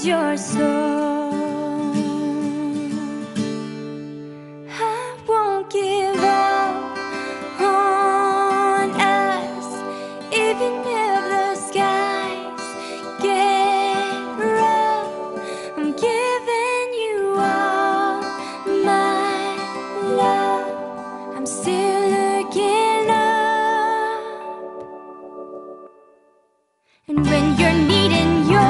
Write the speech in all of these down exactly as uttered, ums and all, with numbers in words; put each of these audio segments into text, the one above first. is your soul. I won't give up on us, even if the skies get rough. I'm giving you all my love. I'm still looking up. And when you're needing your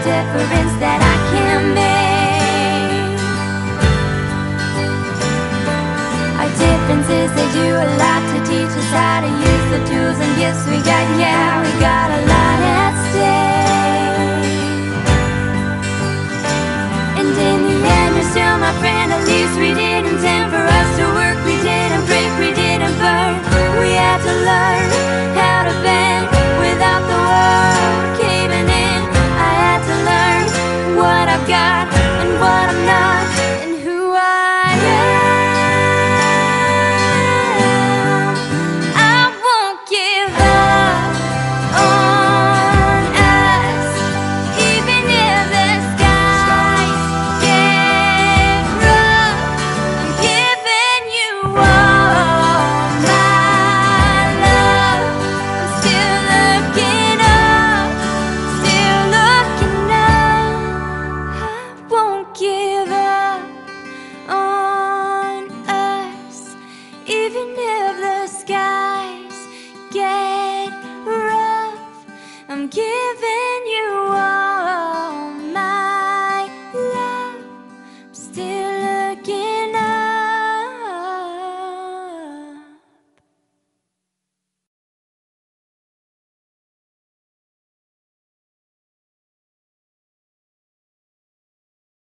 difference that I can make. Our differences, they do a lot to teach us how to use the tools and gifts we got, yeah.